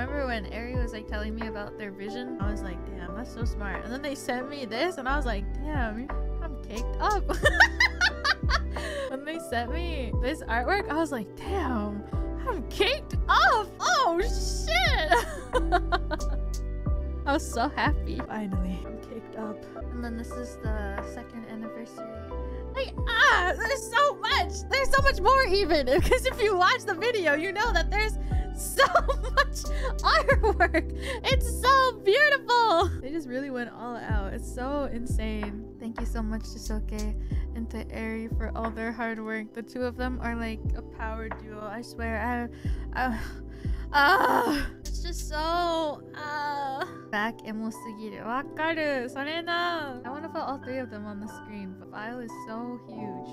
remember when Ari was like telling me about their vision? I was like, damn, that's so smart. And then they sent me this and I was like, damn, I'm caked up. When they sent me this artwork, I was like, damn, I'm caked up. Oh shit. I was so happy. Finally, I'm caked up. And then this is the 2nd anniversary. Like, ah, there's so much. There's so much more even. Because if you watch the video, you know that there's so much artwork. It's so beautiful. They just really went all out. It's so insane. Thank you so much to Soke and to Ari for all their hard work. The two of them are like a power duo. I swear. It's just so... back emosugiru. Wakaru! Sore na! I want to put all three of them on the screen, but Vile is so huge.